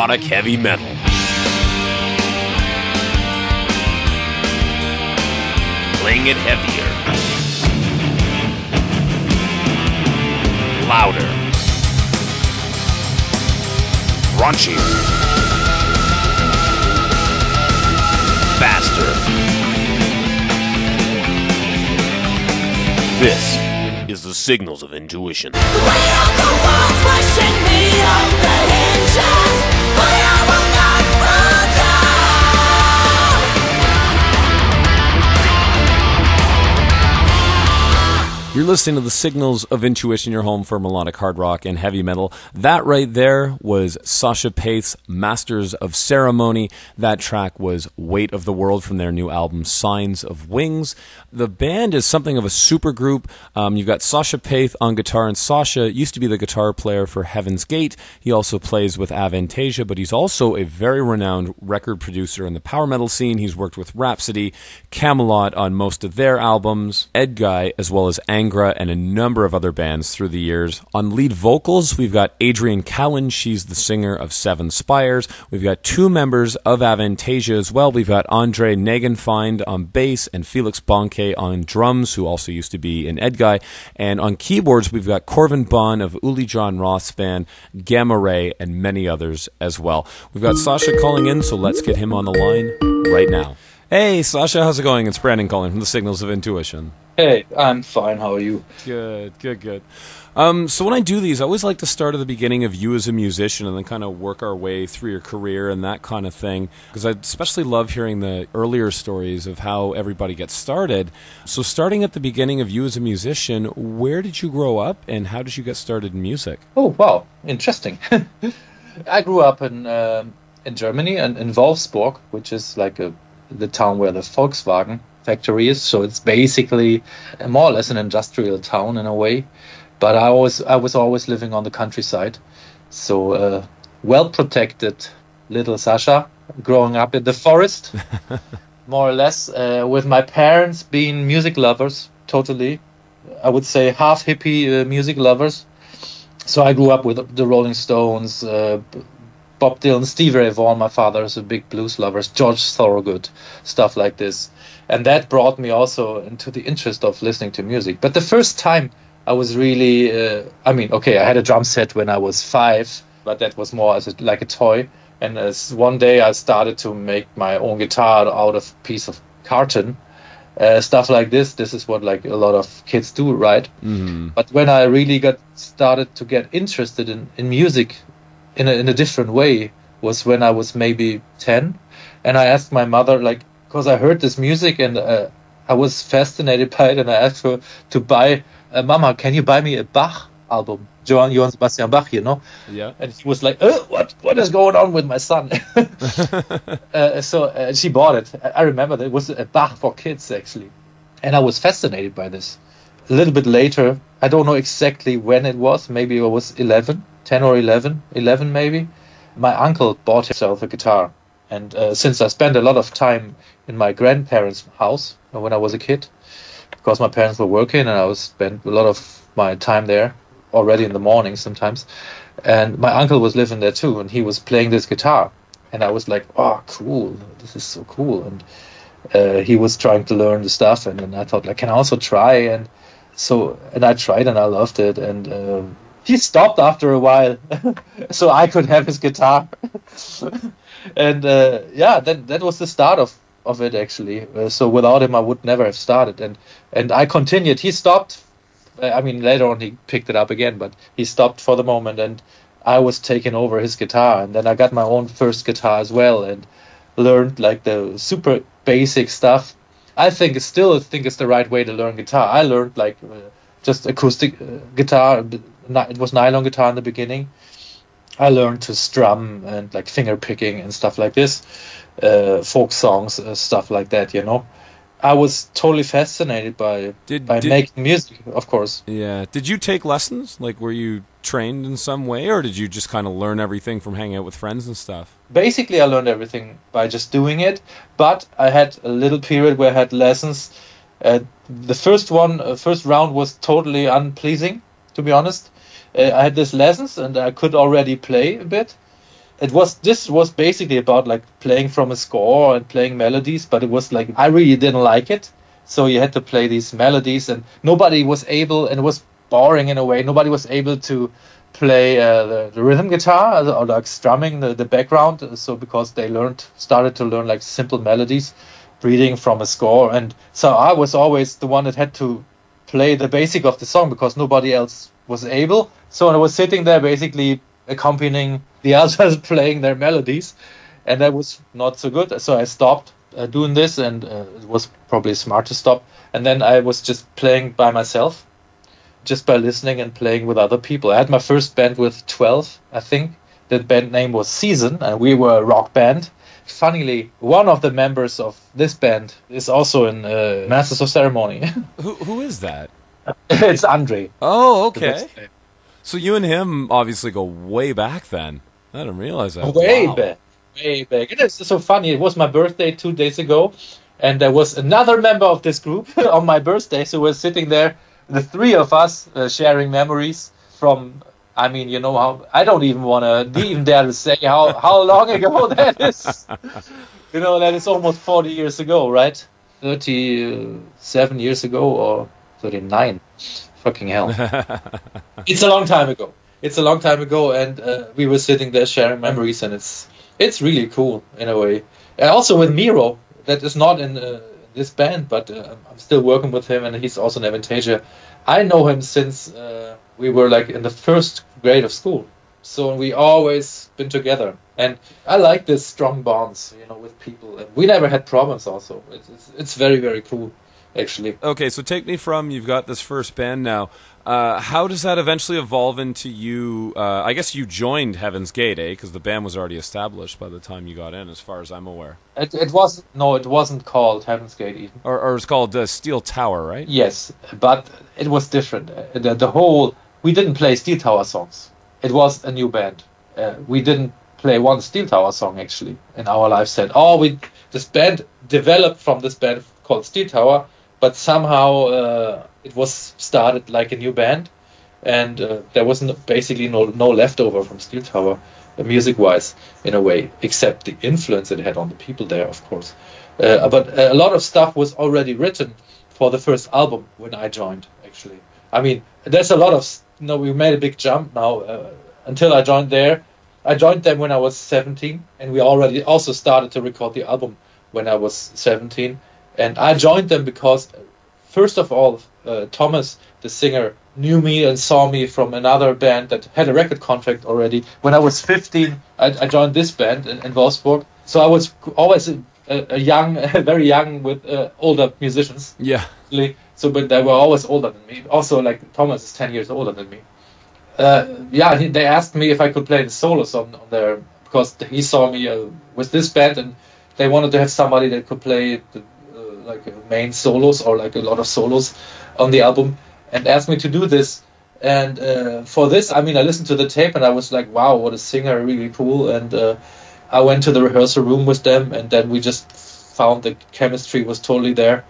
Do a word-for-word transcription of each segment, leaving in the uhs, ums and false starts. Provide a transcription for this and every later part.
melodic heavy metal. Playing it heavier. Louder. Raunchier. Faster. This is the signals of intuition. We are the ones pushing me off the hinges, but I will not fall down. You're listening to the Signals of Intuition, your home for melodic hard rock and heavy metal. That right there was Sasha Paeth's Masters of Ceremony. That track was Weight of the World from their new album Signs of Wings. The band is something of a supergroup. Um, you've got Sasha Paeth on guitar, and Sasha used to be the guitar player for Heaven's Gate. He also plays with Avantasia, but he's also a very renowned record producer in the power metal scene. He's worked with Rhapsody, Camelot on most of their albums, Edguy, as well as Angra, and a number of other bands through the years. On lead vocals, we've got Adrian Cowan. She's the singer of Seven Spires. We've got two members of Avantasia as well. We've got Andre Naginfind on bass and Felix Bonke on drums, who also used to be in Edguy. And on keyboards, we've got Corvin Bon of Uli Jon Roth's band, Gamma Ray, and many others as well. We've got Sasha calling in, so let's get him on the line right now. Hey, Sasha, how's it going? It's Brandon calling from the Signals of Intuition. Hey, I'm fine. How are you? Good, good, good. Um, so when I do these, I always like to start at the beginning of you as a musician and then kind of work our way through your career and that kind of thing, because I especially love hearing the earlier stories of how everybody gets started. So starting at the beginning of you as a musician, where did you grow up and how did you get started in music? Oh, wow. Interesting. I grew up in uh, in Germany and in Wolfsburg, which is like a, the town where the Volkswagen factory is. So it's basically more or less an industrial town in a way. But I always, I was always living on the countryside, so uh, well-protected little Sasha, growing up in the forest, more or less, uh, with my parents being music lovers, totally. I would say half hippie uh, music lovers. So I grew up with the Rolling Stones, uh, Bob Dylan, Stevie Ray Vaughan. My father is a big blues lover, George Thorogood, stuff like this. And that brought me also into the interest of listening to music. But the first time I was really, uh, I mean, okay, I had a drum set when I was five, but that was more as a, like a toy. And as one day I started to make my own guitar out of a piece of carton, uh, stuff like this. This is what like a lot of kids do, right? Mm-hmm. But when I really got started to get interested in, in music in a, in a different way was when I was maybe ten. And I asked my mother, like, because I heard this music and uh, I was fascinated by it, and I asked her to buy Uh, Mama, can you buy me a Bach album? Johann Sebastian Bach, you know? Yeah. And he was like, oh, what, what is going on with my son? uh, so uh, she bought it. I remember that it was a Bach for kids, actually. And I was fascinated by this. A little bit later, I don't know exactly when it was. Maybe I was eleven, ten or eleven, eleven maybe. My uncle bought himself a guitar. And uh, since I spent a lot of time in my grandparents' house when I was a kid, because my parents were working and I was spent a lot of my time there already in the morning sometimes. And my uncle was living there too, and he was playing this guitar. And I was like, oh, cool. This is so cool. And uh, he was trying to learn the stuff. And then I thought, like, can I also try? And so, and I tried and I loved it. And uh, he stopped after a while so I could have his guitar. and uh, yeah, that, that was the start of of it, actually. Uh, so without him I would never have started, and and I continued. He stopped, I mean later on he picked it up again, but he stopped for the moment, and I was taking over his guitar. And then I got my own first guitar as well and learned like the super basic stuff. I think it's still I think it's the right way to learn guitar. I learned like uh, just acoustic uh, guitar. It was nylon guitar in the beginning. I learned to strum and like finger picking and stuff like this, uh, folk songs, uh, stuff like that, you know. I was totally fascinated by did, by did, making music, of course. Yeah. Did you take lessons? Like, were you trained in some way, or did you just kind of learn everything from hanging out with friends and stuff? Basically, I learned everything by just doing it, but I had a little period where I had lessons. Uh, the first one, uh, first round was totally unpleasing, to be honest. I had these lessons and I could already play a bit, it was this was basically about like playing from a score and playing melodies, but it was like I really didn't like it. So you had to play these melodies, and nobody was able, and it was boring in a way. Nobody was able to play uh, the, the rhythm guitar or, or like strumming the, the background. So because they learned, started to learn like simple melodies, reading from a score. And so I was always the one that had to play the basic of the song because nobody else was able. So I was sitting there basically accompanying the others playing their melodies, and that was not so good. So I stopped uh, doing this, and uh, it was probably smart to stop. And then I was just playing by myself, just by listening and playing with other people. I had my first band with twelve, I think. The band name was Season, and we were a rock band. Funnily, one of the members of this band is also in uh, Masters of Ceremony. who Who is that? It's Andre. Oh, okay. So you and him obviously go way back then. I didn't realize that. Way wow. back. Way back. It is so funny. It was my birthday two days ago, and there was another member of this group on my birthday, so we're sitting there, the three of us uh, sharing memories from, I mean, you know, how I don't even want to even dare to say how, how long ago that is. You know, that is almost forty years ago, right? thirty-seven years ago or thirty-nine. Fucking hell. It's a long time ago. It's a long time ago, and uh, we were sitting there sharing memories, and it's it's really cool in a way. And also with Miro, that is not in... Uh, this band, but uh, I'm still working with him, and he's also in Avantasia. I know him since uh, we were like in the first grade of school, so we always been together, and I like this strong bonds, you know, with people, and we never had problems also. It's, it's, it's very, very cool, actually. Okay, so take me from, you've got this first band now. Uh, how does that eventually evolve into you, uh, I guess you joined Heaven's Gate, eh? Because the band was already established by the time you got in, as far as I'm aware. It, it was, no, it wasn't called Heaven's Gate even. Or, or it was called uh, Steel Tower, right? Yes, but it was different. The, the whole, we didn't play Steel Tower songs. It was a new band. Uh, we didn't play one Steel Tower song, actually, in our live set. Oh, we, this band developed from this band called Steel Tower, but somehow uh, it was started like a new band, and uh, there was no, basically no no leftover from Steel Tower, uh, music-wise, in a way, except the influence it had on the people there, of course. Uh, but a lot of stuff was already written for the first album when I joined, actually. I mean, there's a lot of... You know, we made a big jump now. Uh, until I joined there, I joined them when I was seventeen, and we already also started to record the album when I was seventeen. And I joined them because, first of all, uh, Thomas, the singer, knew me and saw me from another band that had a record contract already. When I was fifteen, I, I joined this band in, in Wolfsburg. So I was always a, a young, very young with uh, older musicians. Yeah. So, but they were always older than me. Also, like, Thomas is ten years older than me. Uh, yeah, he, they asked me if I could play the solos on, on their... Because he saw me uh, with this band, and they wanted to have somebody that could play... The, like main solos or like a lot of solos on the album, and asked me to do this. And uh, for this, I mean, I listened to the tape and I was like, wow, what a singer, really cool. And uh, I went to the rehearsal room with them, and then we just found the chemistry was totally there.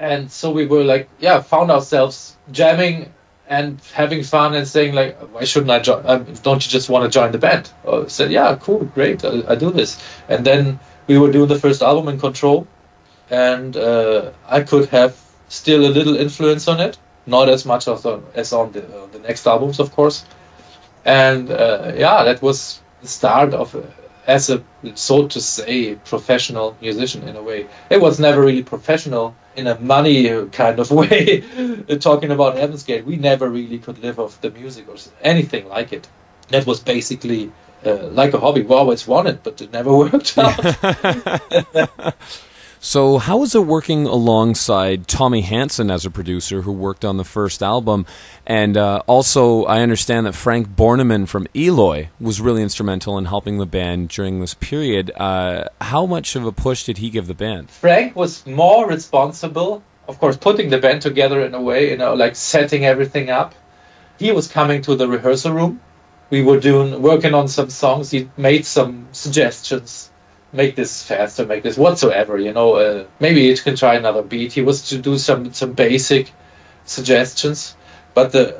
And so we were like, yeah, found ourselves jamming and having fun and saying like, why shouldn't I join? Um, don't you just want to join the band? I said, yeah, cool, great, I, I do this. And then we were doing the first album in Control, and uh, I could have still a little influence on it, not as much as on, as on the, uh, the next albums, of course. And uh, yeah, that was the start of, uh, as a, so to say, professional musician in a way. It was never really professional in a money kind of way, talking about Heaven's Gate. We never really could live off the music or anything like it. That was basically uh, like a hobby. We always wanted, but it never worked out. So how was it working alongside Tommy Hansen as a producer who worked on the first album? And uh, also, I understand that Frank Bornemann from Eloy was really instrumental in helping the band during this period. Uh, how much of a push did he give the band? Frank was more responsible, of course, putting the band together in a way, you know, like setting everything up. He was coming to the rehearsal room. We were doing working on some songs. He made some suggestions. Make this faster, make this whatsoever, you know, uh, maybe you can try another beat. He was to do some, some basic suggestions, but the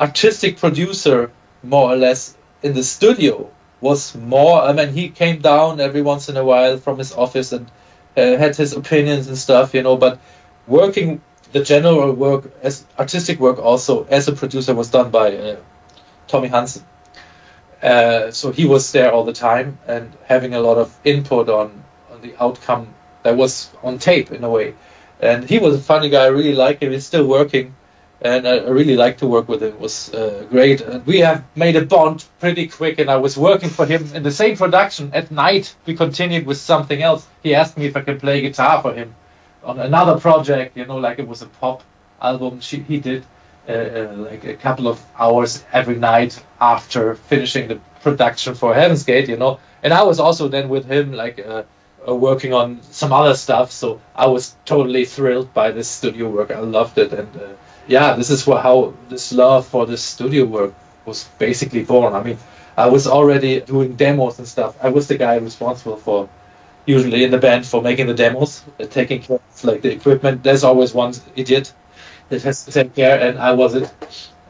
artistic producer, more or less, in the studio was more, I mean, he came down every once in a while from his office and uh, had his opinions and stuff, you know, but working the general work, as artistic work also, as a producer, was done by uh, Tommy Hansen. Uh, so he was there all the time and having a lot of input on, on the outcome that was on tape in a way. And he was a funny guy. I really like him. He's still working, and I really like to work with him. It was uh, great. And we have made a bond pretty quick, and I was working for him in the same production. At night, we continued with something else. He asked me if I could play guitar for him on another project, you know, like it was a pop album. She, he did uh, uh, like a couple of hours every night after finishing the production for Heaven's Gate, you know. And I was also then with him, like, uh, working on some other stuff, so I was totally thrilled by this studio work. I loved it, and uh, yeah, this is what, how this love for this studio work was basically born. I mean, I was already doing demos and stuff. I was the guy responsible for, usually in the band, for making the demos, uh, taking care of like the equipment. There's always one idiot that has to take care, and I was it.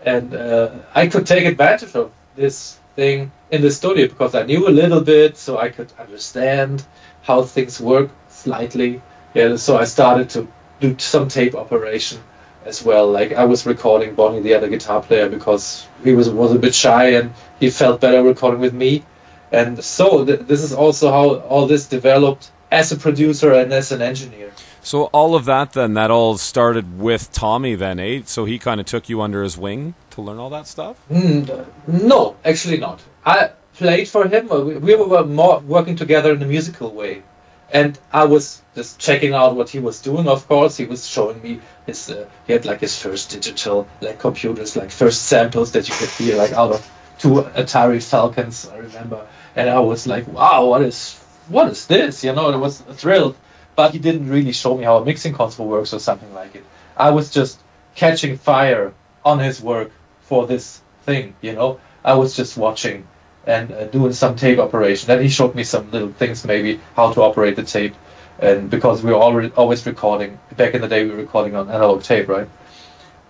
And uh, I could take advantage of this thing in the studio because I knew a little bit, so I could understand how things work slightly. Yeah, so I started to do some tape operation as well. Like, I was recording Bonnie, the other guitar player, because he was was a bit shy and he felt better recording with me. And so th this is also how all this developed as a producer and as an engineer. So all of that then, that all started with Tommy then, eh? So he kind of took you under his wing to learn all that stuff? Mm, no, actually not. I played for him. We were more working together in a musical way, and I was just checking out what he was doing. Of course, he was showing me his. Uh, he had like his first digital, like computers, like first samples that you could hear, like out of two Atari Falcons, I remember. And I was like, wow, what is what is this? You know, and I was thrilled. But he didn't really show me how a mixing console works or something like it. I was just catching fire on his work for this thing. You know, I was just watching and uh, doing some tape operation. Then he showed me some little things, maybe how to operate the tape, and because we were already always recording back in the day, we were recording on analog tape, right?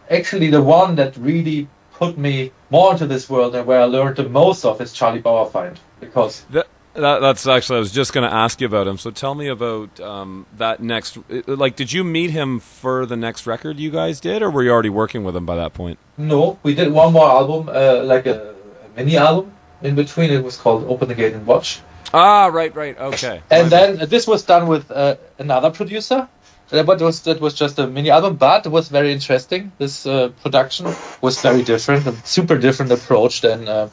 Actually, the one that really put me more into this world and where I learned the most of is Charlie Bauerfeind, because that, that, that's actually I was just going to ask you about him. So tell me about um, that next. Like, did you meet him for the next record you guys did, or were you already working with him by that point? No, we did one more album, uh, like a, a mini album. In between, it was called Open the Gate and Watch. Ah, right, right, okay. And then uh, this was done with uh, another producer. That was, that was just a mini album, but it was very interesting. This uh, production was very different, a super different approach than uh,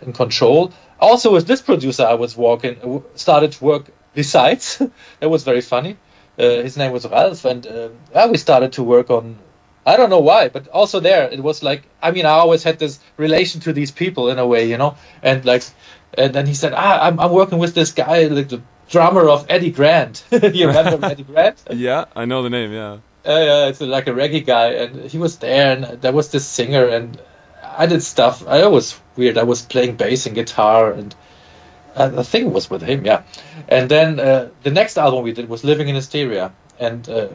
in Control. Also, with this producer, I was working, started to work besides. That was very funny. Uh, his name was Ralph, and uh, yeah, we started to work on. I don't know why, but also there, it was like, I mean, I always had this relation to these people in a way, you know, and like, and then he said, ah, I'm, I'm working with this guy, like the drummer of Eddie Grant. You remember Eddie Grant? Yeah, I know the name, yeah. Uh, yeah, it's like a reggae guy, and he was there, and there was this singer, and I did stuff. I was weird. I was playing bass and guitar, and I think it was with him, yeah. And then uh, the next album we did was Living in Hysteria, and uh,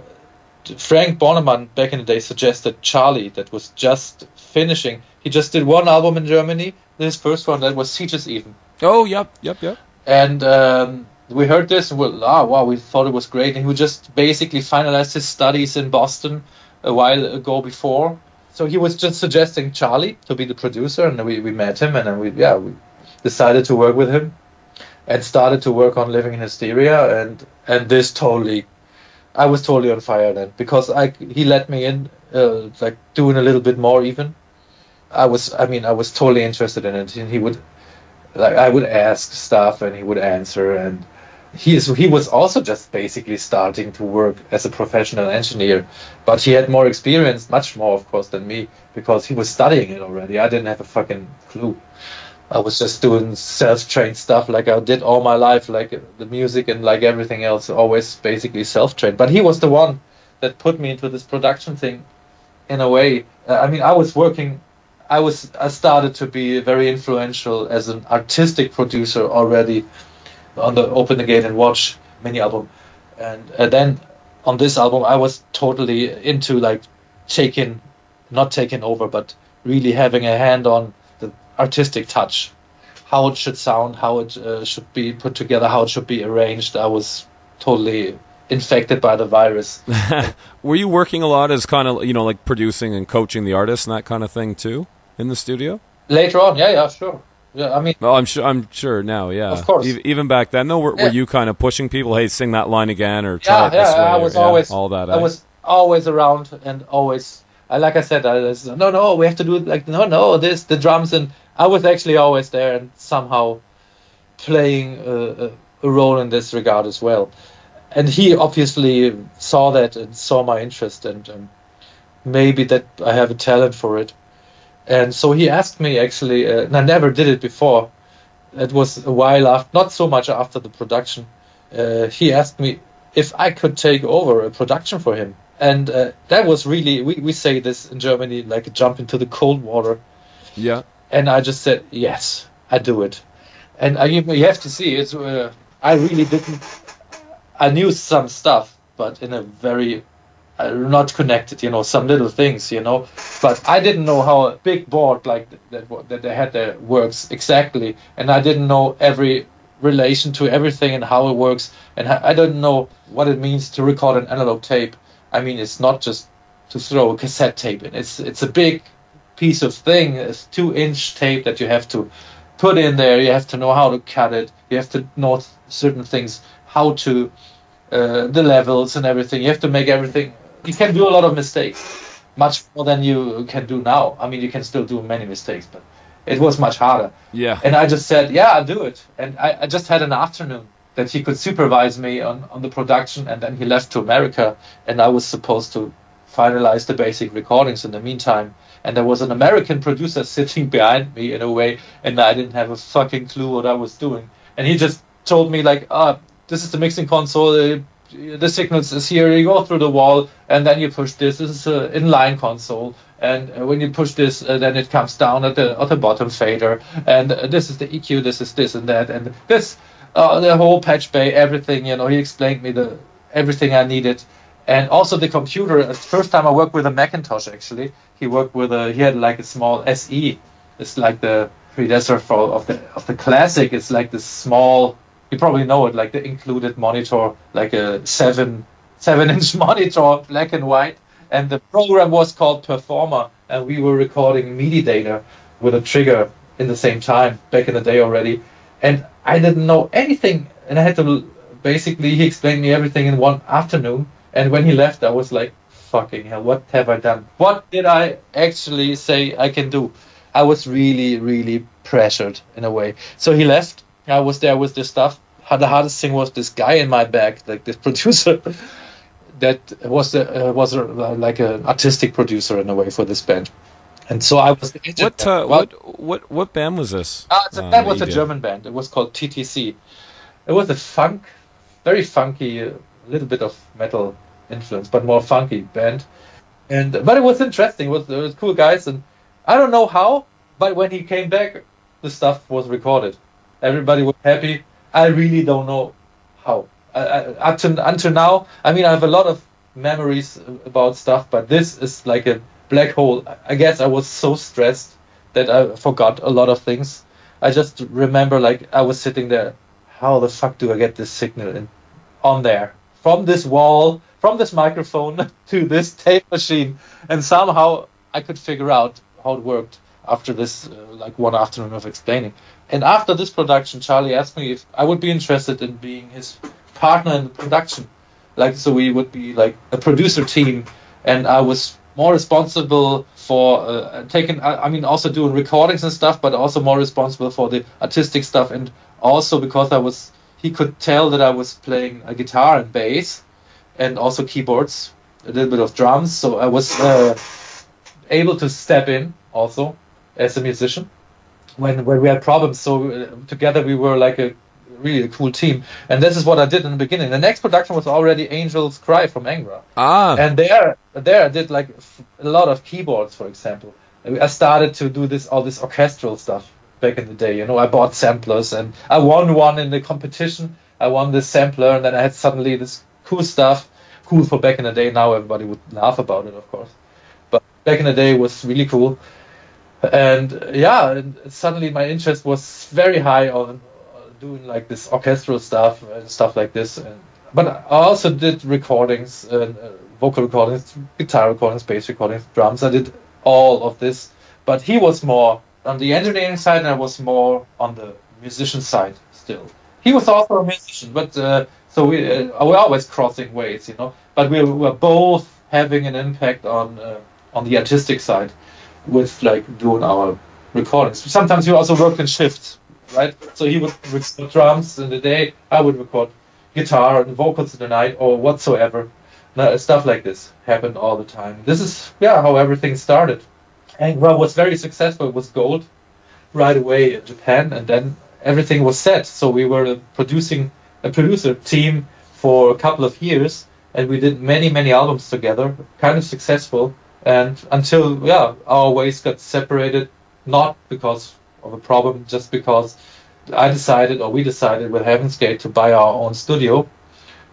Frank Bornemann back in the day suggested Charlie, that was just finishing. He just did one album in Germany, his first one, that was Sieges Even. Oh, yep, yep, yep. And um, we heard this, and well, ah, wow, we thought it was great. And he just basically finalized his studies in Boston a while ago before. So he was just suggesting Charlie to be the producer, and we, we met him, and then we, yeah, we decided to work with him and started to work on Living in Hysteria, and, and this totally. I was totally on fire then, because I he let me in, uh, like doing a little bit more even. I was, I mean, I was totally interested in it, and he would, like, I would ask stuff, and he would answer, and he is, he was also just basically starting to work as a professional engineer, but he had more experience, much more, of course, than me, because he was studying it already. I didn't have a fucking clue. I was just doing self-trained stuff like I did all my life, like the music and like everything else, always basically self-trained. But he was the one that put me into this production thing in a way. Uh, I mean, I was working, I was, I started to be very influential as an artistic producer already on the Open the Gate and Watch mini album. And uh, then on this album, I was totally into like taking, not taking over, but really having a hand on artistic touch, how it should sound, how it uh, should be put together, how it should be arranged. I was totally infected by the virus. Were you working a lot as kind of, you know, like producing and coaching the artists and that kind of thing too in the studio? Later on, yeah, yeah, sure. Yeah, I mean, well, I'm sure. I'm sure now. Yeah, of course. E- even back then, though, were, yeah. were you kind of pushing people? Hey, sing that line again, or try yeah, it this yeah. Way, I was or, always yeah, all that. I eh? was always around and always. I like I said, I was, no, no, we have to do it. Like no, no, this the drums, and I was actually always there and somehow playing a, a role in this regard as well. And he obviously saw that and saw my interest, and um, maybe that I have a talent for it. And so he asked me, actually, uh, and I never did it before. It was a while after, not so much after the production. Uh, he asked me if I could take over a production for him. And uh, that was really, we, we say this in Germany, like a jump into the cold water. Yeah. And I just said, yes, I do it. And I, you have to see, it's, uh, I really didn't, I knew some stuff, but in a very... Uh, not connected, you know, some little things, you know. But I didn't know how a big board like that, that, that they had there works exactly. And I didn't know every relation to everything and how it works. And I didn't know what it means to record an analog tape. I mean, it's not just to throw a cassette tape in. It's it's a big piece of thing. It's two-inch tape that you have to put in there. You have to know how to cut it. You have to know certain things, how to, uh, the levels and everything. You have to make everything... You can do a lot of mistakes, much more than you can do now. I mean, you can still do many mistakes, but it was much harder. Yeah. And I just said, yeah, I'll do it. And I, I just had an afternoon that he could supervise me on, on the production, and then he left to America, and I was supposed to finalize the basic recordings in the meantime. And there was an American producer sitting behind me in a way, and I didn't have a fucking clue what I was doing. And he just told me, like, oh, this is the mixing console, uh, the signals is here, you go through the wall, and then you push this, this is an inline console, and when you push this, uh, then it comes down at the, at the bottom fader, and uh, this is the E Q, this is this and that, and this, uh, the whole patch bay, everything, you know, he explained me the everything I needed, and also the computer. The first time I worked with a Macintosh, actually, he worked with a, he had like a small S E, it's like the predecessor for, of the of the classic, it's like this small... You probably know it, like the included monitor, like a seven seven inch monitor, black and white, and the program was called Performer, and we were recording MIDI data with a trigger in the same time back in the day already, and I didn't know anything, and I had to basically, he explained me everything in one afternoon, and when he left I was like, fucking hell, what have I done? What did I actually say I can do? I was really, really pressured in a way. So he left. I was there with this stuff. The hardest thing was this guy in my back, like this producer, that was a, uh, was a, uh, like an artistic producer in a way for this band. And so I was. What uh, well, what what what band was this? Uh, so uh, that was a German band. It was called T T C. It was a funk, very funky, a uh, little bit of metal influence, but more funky band. And but it was interesting. It was, it was cool guys, and I don't know how, but when he came back, the stuff was recorded. Everybody was happy. I really don't know how. I, I, up to, until now, I mean, I have a lot of memories about stuff, but this is like a black hole. I guess I was so stressed that I forgot a lot of things. I just remember, like, I was sitting there. How the fuck do I get this signal in, on there? From this wall, from this microphone to this tape machine. And somehow I could figure out how it worked after this, uh, like, one afternoon of explaining. And after this production, Charlie asked me if I would be interested in being his partner in the production. Like, so we would be like a producer team, and I was more responsible for uh, taking, I, I mean, also doing recordings and stuff, but also more responsible for the artistic stuff. And also because I was, he could tell that I was playing a guitar and bass and also keyboards, a little bit of drums. So I was uh, able to step in also as a musician. When, when we had problems, so uh, together we were like a really a cool team. And this is what I did in the beginning. The next production was already Angel's Cry from Angra. Ah. And there, there I did like f- a lot of keyboards, for example. I started to do this all this orchestral stuff back in the day. You know, I bought samplers, and I won one in the competition. I won this sampler, and then I had suddenly this cool stuff. Cool for back in the day. Now everybody would laugh about it, of course. But back in the day it was really cool. And yeah, and suddenly my interest was very high on doing like this orchestral stuff and stuff like this. And, but I also did recordings, uh, vocal recordings, guitar recordings, bass recordings, drums. I did all of this. But he was more on the engineering side, and I was more on the musician side still. He was also a musician, but uh, so we uh, we're always crossing ways, you know. But we were both having an impact on uh, on the artistic side with like doing our recordings. Sometimes we also worked in shifts, right? So he would record drums in the day, I would record guitar and vocals in the night or whatsoever. Now, stuff like this happened all the time. This is yeah how everything started. Angra was very successful, it was gold right away in Japan, and then everything was set. So we were a producing a producer team for a couple of years, and we did many, many albums together, kind of successful, and until yeah, our ways got separated, not because of a problem, just because I decided, or we decided with Heaven's Gate to buy our own studio,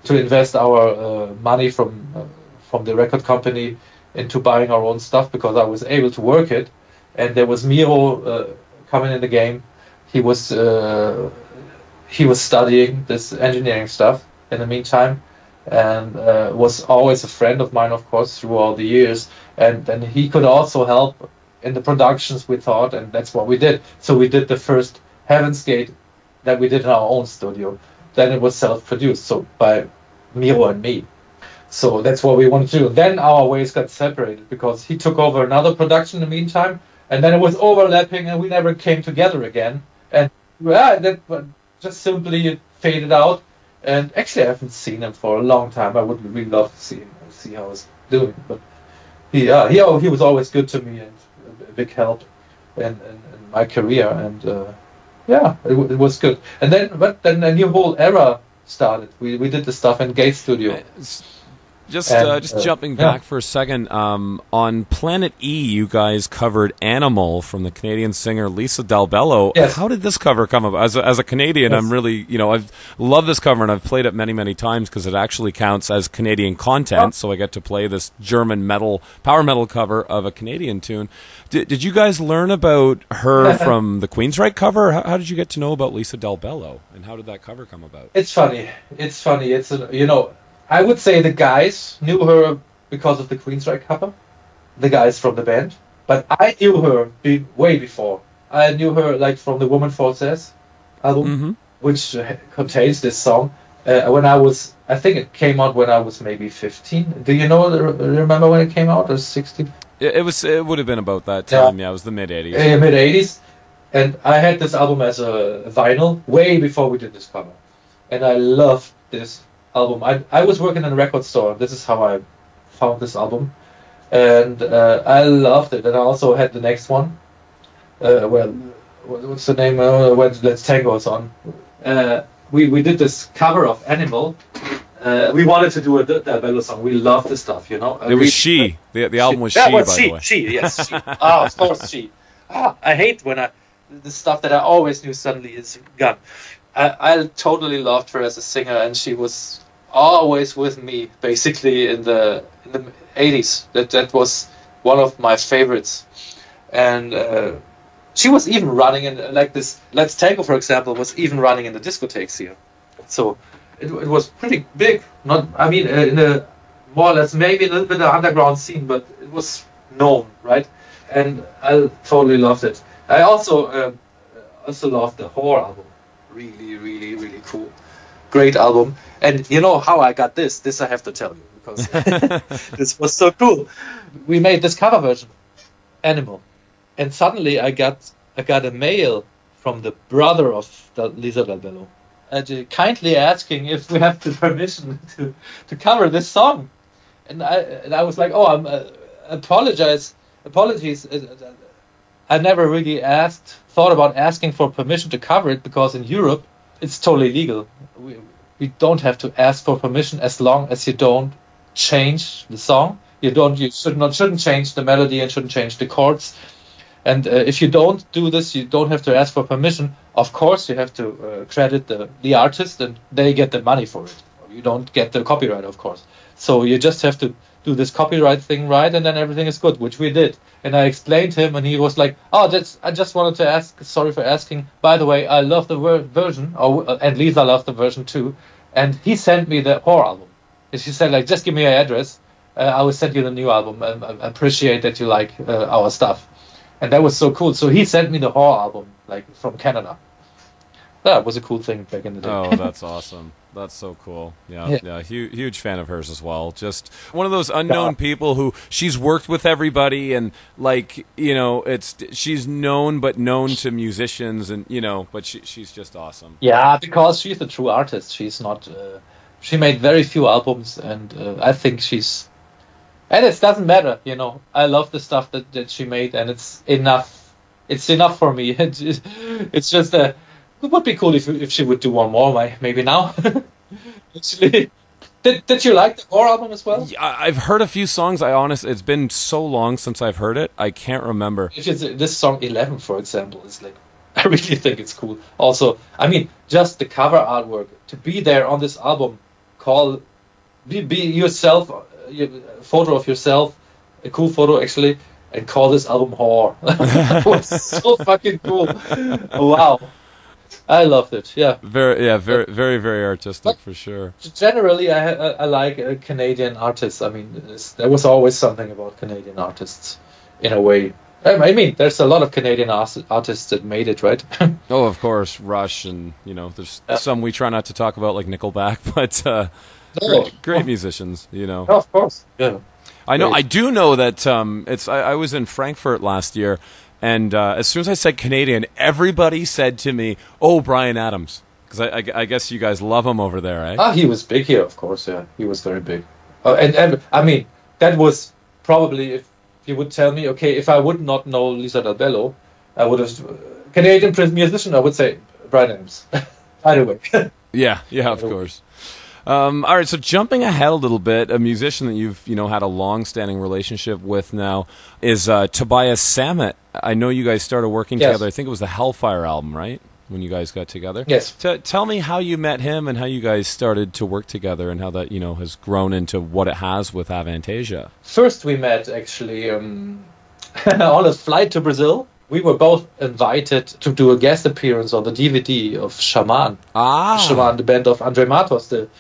to invest our uh, money from uh, from the record company into buying our own stuff, because I was able to work it. And there was Miro uh, coming in the game. He was uh, he was studying this engineering stuff in the meantime, and uh, was always a friend of mine, of course, through all the years. And then he could also help in the productions, we thought, and that's what we did. So we did the first Heaven's Gate that we did in our own studio. Then it was self-produced, so by Miro and me. So that's what we wanted to do. Then our ways got separated because he took over another production in the meantime, and then it was overlapping, and we never came together again. And yeah, that just simply faded out. And actually, I haven't seen him for a long time. I would really love to see him and see how he's doing. But he, uh, he, he was always good to me and a big help in, in, in my career. And uh, yeah, it, it was good. And then, but then a new whole era started. We we did the stuff in Gate Studio. Just and, uh, just uh, jumping back yeah. for a second, um, on Planet E, you guys covered Animal from the Canadian singer Lisa Dalbello. Yes. How did this cover come about? As a, as a Canadian, yes. I'm really, you know, I love this cover, and I've played it many, many times because it actually counts as Canadian content, oh. so I get to play this German metal, power metal cover of a Canadian tune. D- did you guys learn about her from the Queensryche cover? How, how did you get to know about Lisa Dalbello, and how did that cover come about? It's funny. It's funny. It's, a, you know... I would say the guys knew her because of the Queensryche cover, the guys from the band. But I knew her be- way before. I knew her like from the Woman Forces album, mm-hmm. which uh, contains this song. Uh, when I was, I think it came out when I was maybe fifteen. Do you know? Remember when it came out? Or sixteen? It, it was. It would have been about that time. Yeah, yeah, it was the mid eighties. Uh, mid eighties, and I had this album as a vinyl way before we did this cover, and I loved this album. I, I was working in a record store. This is how I found this album, and uh, I loved it. And I also had the next one. Uh, well, what's the name? Uh, when Let's Tango was on, uh, we we did this cover of Animal. Uh, we wanted to do a Dalbello song. We loved the stuff, you know. It we, was She. The the album she, was She. That was by she. The way. She. Yes. She. Ah, of course She. Ah, I hate when I the stuff that I always knew suddenly is gone. I, I totally loved her as a singer, and she was always with me, basically in the in the eighties. That that was one of my favorites, and uh, she was even running in like this. Let's Tango, for example, was even running in the discotheques here, so it it was pretty big. Not, I mean, in a more or less maybe a little bit of underground scene, but it was known, right? And I totally loved it. I also uh, also loved the Horror album. Really, really, really cool. Great album. And you know how I got this? This I have to tell you, because this was so cool. We made this cover version, Animal. And suddenly I got I got a mail from the brother of the Lisa Dalbello, uh, kindly asking if we have the permission to, to cover this song. And I and I was like, oh, I'm uh, apologize, apologies. I never really asked, thought about asking for permission to cover it, because in Europe it's totally legal. We, we don't have to ask for permission as long as you don't change the song. You don't, you should not, shouldn't change the melody and shouldn't change the chords. And uh, if you don't do this, you don't have to ask for permission. Of course, you have to uh, credit the, the artist, and they get the money for it. You don't get the copyright, of course. So you just have to do this copyright thing right, and then everything is good, which we did. And I explained him, and he was like, oh, that's, I just wanted to ask, sorry for asking. By the way, I love the version, or at least I love the version too. And he sent me the Horror album. And she said, like, just give me your address. Uh, I will send you the new album. I, I appreciate that you like uh, our stuff. And that was so cool. So he sent me the Horror album, like, from Canada. That was a cool thing back in the day. Oh, that's awesome. That's so cool. Yeah, yeah, yeah. Huge, huge fan of hers as well. Just one of those unknown yeah. people who she's worked with everybody, and like, you know, it's she's known but known to musicians, and you know, but she, she's just awesome. Yeah, because she's a true artist. She's not. Uh, she made very few albums, and uh, I think she's. And it doesn't matter, you know. I love the stuff that, that she made, and it's enough. It's enough for me. It's just, it's just a. It would be cool if if she would do one more, maybe now. Actually, did did you like the Horror album as well? Yeah, I've heard a few songs. I honestly, it's been so long since I've heard it, I can't remember. If it's, this song eleven, for example, is like, I really think it's cool. Also, I mean, just the cover artwork to be there on this album, call be be yourself, a photo of yourself, a cool photo actually, and call this album Horror. That was so fucking cool. Wow. I loved it. Yeah, very, yeah, very, very, very artistic, but for sure. Generally, I, I, I like uh, Canadian artists. I mean, there was always something about Canadian artists, in a way. I mean, there's a lot of Canadian artists that made it, right? Oh, of course, Rush, and you know, there's yeah. some we try not to talk about, like Nickelback, but uh, no. great, great musicians, you know. Oh, of course, yeah. I know. Great. I do know that um, it's. I, I was in Frankfurt last year. And uh, as soon as I said Canadian, everybody said to me, "Oh, Bryan Adams," because I, I, I guess you guys love him over there, right? Ah, he was big here, of course. Yeah, he was very big. Uh, and, and I mean, that was probably, if you would tell me, okay, if I would not know Lisa Dalbello, I would have uh, Canadian musician. I would say Bryan Adams. Either way. Yeah, yeah, of course. Um, all right, so jumping ahead a little bit, a musician that you've you know had a long-standing relationship with now is uh, Tobias Sammet. I know you guys started working yes. together. I think it was the Hellfire album, right? When you guys got together. Yes. T- tell me how you met him and how you guys started to work together, and how that you know has grown into what it has with Avantasia. First, we met actually um, on a flight to Brazil. We were both invited to do a guest appearance on the D V D of Shaman. Ah, Shaman, the band of Andre Matos, the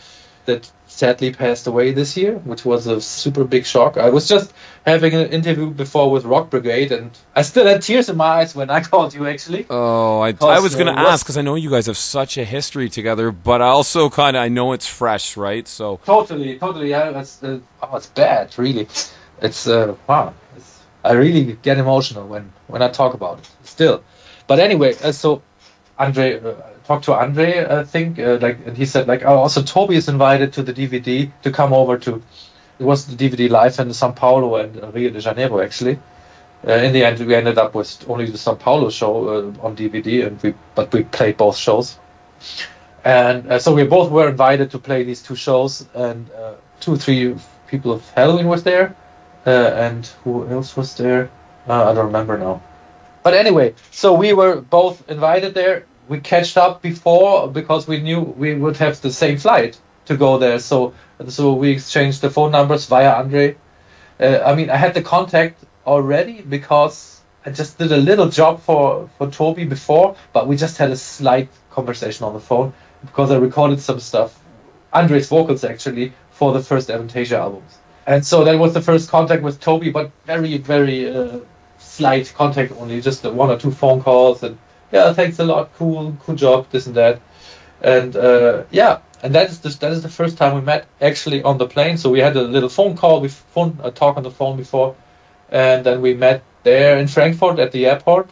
that sadly passed away this year, which was a super big shock. I was just having an interview before with Rock Brigade, and I still had tears in my eyes when I called you, actually. Oh, I, I was going to uh, ask, because I know you guys have such a history together, but I also kind of, I know it's fresh, right? So Totally, totally. Yeah, it's, uh, oh, it's bad, really. It's, uh, wow. It's, I really get emotional when, when I talk about it, still. But anyway, uh, so Andre... Uh, talked to Andre, I think, uh, like, and he said, like, oh, also Toby is invited to the D V D to come over to, it was the D V D live in São Paulo and Rio de Janeiro, actually. Uh, in the end, we ended up with only the São Paulo show uh, on D V D, and we but we played both shows. And uh, so we both were invited to play these two shows, and uh, two or three people of Halloween was there, uh, and who else was there? Uh, I don't remember now. But anyway, so we were both invited there. We catched up before because we knew we would have the same flight to go there. So so we exchanged the phone numbers via Andre. Uh, I mean, I had the contact already because I just did a little job for, for Toby before, but we just had a slight conversation on the phone because I recorded some stuff, Andre's vocals actually, for the first Avantasia albums. And so that was the first contact with Toby, but very, very uh, slight contact only, just one or two phone calls and yeah, thanks a lot, cool, cool job, this and that. And uh, yeah, and that is, the, that is the first time we met actually on the plane. So we had a little phone call, we phone, a talk on the phone before. And then we met there in Frankfurt at the airport.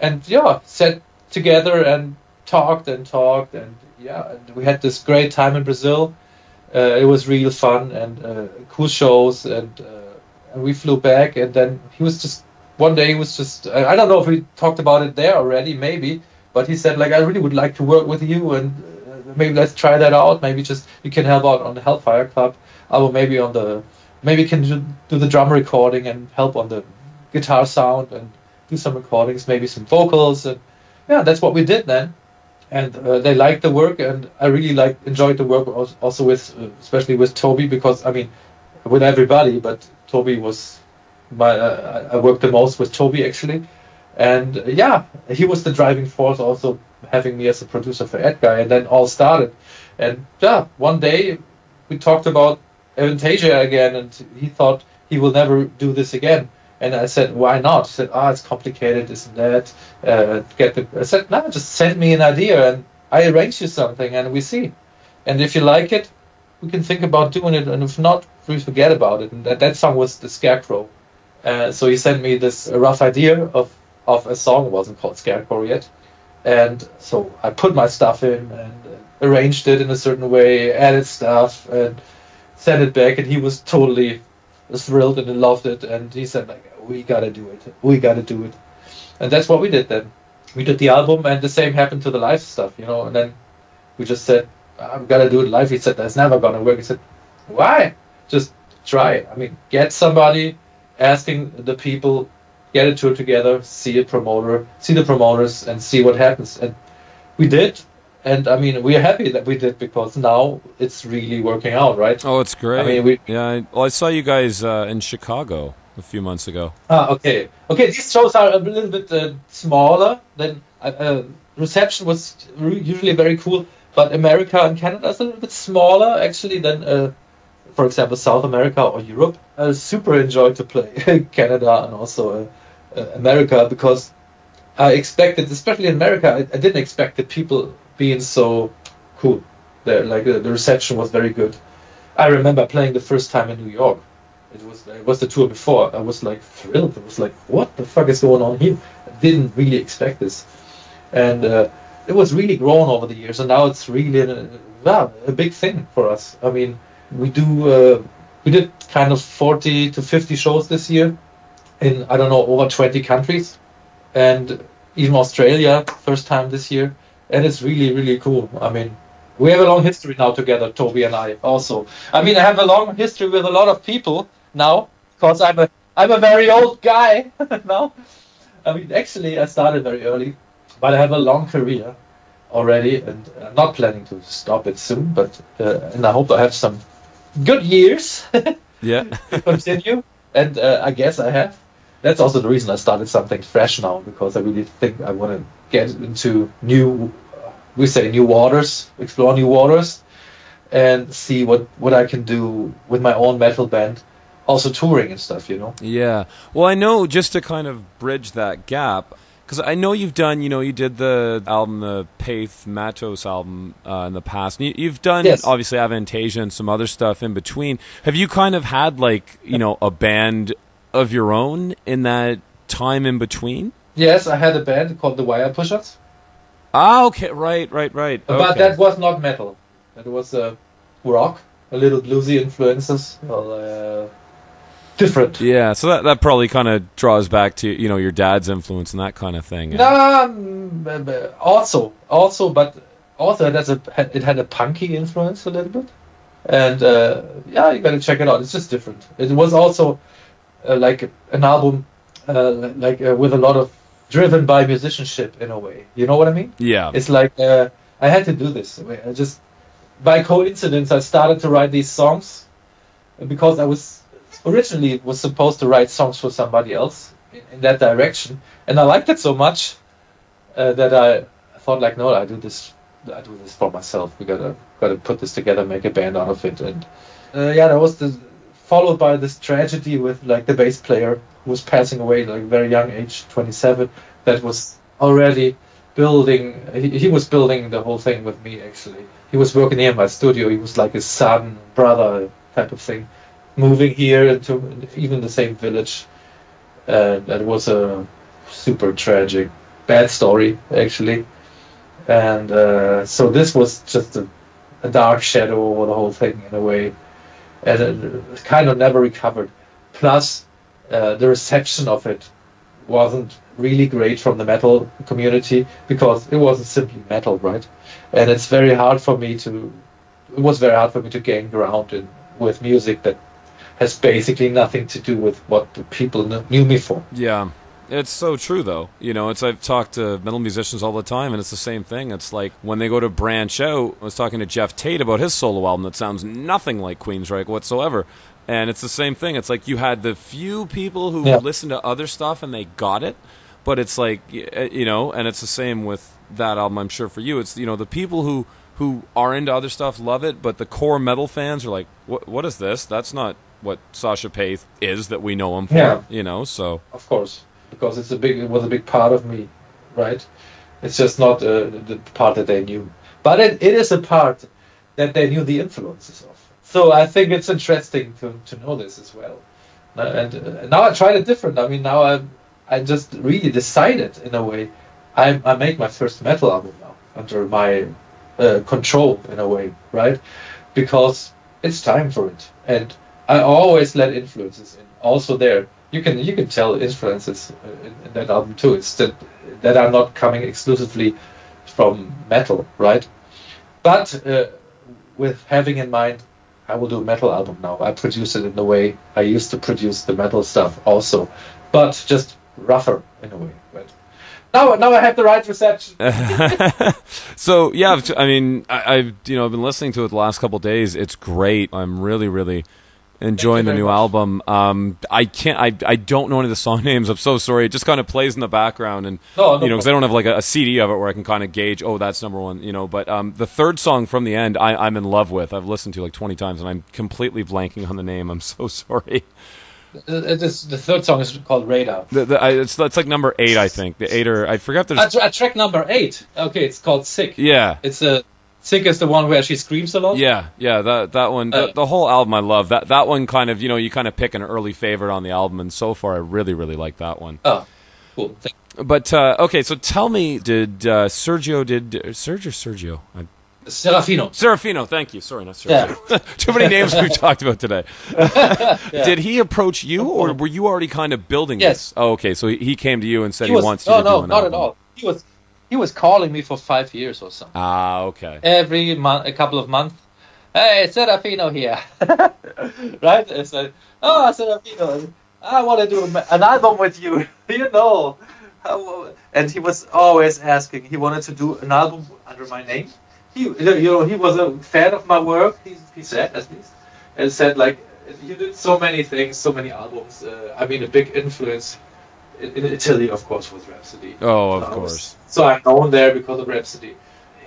And yeah, sat together and talked and talked. And yeah, and we had this great time in Brazil. Uh, it was real fun and uh, cool shows. And, uh, and we flew back, and then he was just... One day he was just, I don't know if we talked about it there already, maybe, but he said, like, I really would like to work with you, and uh, maybe let's try that out. Maybe just you can help out on the Hellfire Club, or maybe on the, maybe can do, do the drum recording and help on the guitar sound and do some recordings, maybe some vocals. And yeah, that's what we did then. And uh, they liked the work, and I really liked, enjoyed the work also with, especially with Toby, because, I mean, with everybody, but Toby was my, uh, I worked the most with Toby actually. And uh, yeah, he was the driving force also having me as a producer for Edguy, and then all started. And yeah, one day we talked about Avantasia again, and he thought he will never do this again. And I said, why not? He said, ah, oh, it's complicated, isn't that? Uh, get the... I said, no, just send me an idea and I arrange you something and we see. And if you like it, we can think about doing it. And if not, we forget about it. And that, that song was The Scarecrow. Uh, so he sent me this rough idea of, of a song. It wasn't called Scarecrow yet. And so I put my stuff in and arranged it in a certain way, added stuff and sent it back. And he was totally thrilled and loved it. And he said, like, we gotta do it. We gotta do it. And that's what we did then. We did the album, and the same happened to the live stuff, you know. And then we just said, I've got to do it live. He said, that's never going to work. He said, why? Just try it. I mean, get somebody, asking the people, get a tour together, see a promoter, see the promoters, and see what happens. And we did. And I mean, we're happy that we did, because now it's really working out, right? Oh, it's great. I mean, we, yeah, I, well, I saw you guys uh, in Chicago a few months ago. Ah, okay. Okay, these shows are a little bit uh, smaller than... Uh, reception was usually very cool, but America and Canada is a little bit smaller, actually, than, uh, for example, South America or Europe. I super enjoyed to play Canada and also uh, uh, America, because I expected, especially in America, I, I didn't expect the people being so cool. They're, like uh, the reception was very good. I remember playing the first time in New York. It was it was the tour before. I was like thrilled. I was like, what the fuck is going on here? I didn't really expect this. And uh, it was really grown over the years, and now it's really a, wow, a big thing for us. I mean, we do uh, we did kind of forty to fifty shows this year in, I don't know, over twenty countries, and even Australia first time this year. And it's really, really cool. I mean, we have a long history now together, Toby and I also. I mean, I have a long history with a lot of people now, because I'm a I'm a very old guy now. I mean, actually, I started very early. But I have a long career already, and I'm not planning to stop it soon. But uh, and I hope I have some good years yeah. to continue. And uh, I guess I have. That's also the reason I started something fresh now, because I really think I want to get into new, we say new waters, explore new waters, and see what, what I can do with my own metal band. Also touring and stuff, you know? Yeah. Well, I know, just to kind of bridge that gap... Because I know you've done, you know, you did the album, the Paeth Matos album uh, in the past. And you, you've done, yes. obviously, Avantasia and some other stuff in between. Have you kind of had, like, you know, a band of your own in that time in between? Yes, I had a band called the Wire Pushers. Ah, okay, right, right, right. Okay. But that was not metal. That was uh, rock, a little bluesy influences, well, uh... different. Yeah, so that, that probably kind of draws back to, you know, your dad's influence and that kind of thing. Yeah. No, also, also, but also that's a, it had a punky influence a little bit. And uh, yeah, you gotta check it out. It's just different. It was also uh, like an album uh, like uh, with a lot of driven by musicianship in a way. You know what I mean? Yeah. It's like uh, I had to do this. I just, by coincidence, I started to write these songs because I was... Originally, it was supposed to write songs for somebody else in that direction, and I liked it so much uh, that I thought, like, no, I do this, I do this for myself. We gotta, gotta put this together, make a band out of it, and uh, yeah, that was the, followed by this tragedy with like the bass player who was passing away, like very young age, twenty-seven. That was already building. He, he was building the whole thing with me. Actually, he was working here in my studio. He was like his son, brother type of thing. Moving here into even the same village, uh, that was a super tragic, bad story actually, and uh, so this was just a, a dark shadow over the whole thing in a way, and it kind of never recovered. Plus, uh, the reception of it wasn't really great from the metal community, because it wasn't simply metal, right? And it's very hard for me to. It was very hard for me to gain ground in with music that has basically nothing to do with what the people knew me for. Yeah, it's so true though. You know, it's I've talked to metal musicians all the time, and it's the same thing. It's like when they go to branch out. I was talking to Jeff Tate about his solo album that sounds nothing like Queensryche whatsoever, And it's the same thing. It's like you had the few people who yeah. listened to other stuff and they got it, but it's like, you know, and it's the same with that album, I'm sure, for you. It's, you know, the people who, who are into other stuff love it, but the core metal fans are like, what, what is this? That's not what Sasha Paeth is that we know him for, yeah. you know, so. Of course, because it's a big, it was a big part of me, right? It's just not uh, the part that they knew. But it, it is a part that they knew the influences of. So I think it's interesting to, to know this as well. And uh, now I tried it different. I mean, now I I just really decided, in a way. I I made my first metal album now, under my uh, control, in a way, right? Because it's time for it. And I always let influences in. Also there, you can you can tell influences in, in that album too. It's that, that are not coming exclusively from metal, right? But uh, with having in mind, I will do a metal album now. I produce it in the way I used to produce the metal stuff also, but just rougher in a way. Right? Now, now I have the right reception. So yeah, I mean, I, I've you know I've been listening to it the last couple of days. It's great. I'm really, really enjoying the new much. album. Um, I can't. I I don't know any of the song names. I'm so sorry. It just kind of plays in the background, and no, no, you know, because no. I don't have like a, a C D of it where I can kind of gauge. Oh, that's number one. You know, but um, the third song from the end, I, I'm in love with. I've listened to like twenty times, and I'm completely blanking on the name. I'm so sorry. It is, the third song is called Radar. The, the, I, it's, it's like number eight, I think. The eight or I forgot. There's... I tra- I track number eight. Okay, it's called Sick. Yeah, it's a. Sick is the one where she screams a lot. Yeah, yeah, that that one. Uh, the, the whole album I love. That that one kind of, you know, you kind of pick an early favorite on the album, and so far I really, really like that one. Oh, cool. Thank you. But, uh, okay, so tell me, did uh, Sergio, did uh, Sergio, Sergio? I... Serafino. Serafino, thank you. Sorry, not Sergio. Yeah. Too many names we've talked about today. yeah. Did he approach you, or were you already kind of building yes. this? Oh, okay, so he, he came to you and said he, was, he wants no, you to no, do an No, no, not album. At all. He was... He was calling me for five years or something. Ah, okay. Every month, a couple of months. Hey, Serafino here. Right? I said, oh, Serafino, I want to do an album with you. You know. And he was always asking. He wanted to do an album under my name. He, you know, he was a fan of my work, he, he said, at least. And said, like, you did so many things, so many albums. Uh, I mean, a big influence. In Italy, of course, was Rhapsody. Oh, of course. So I'm known there because of Rhapsody.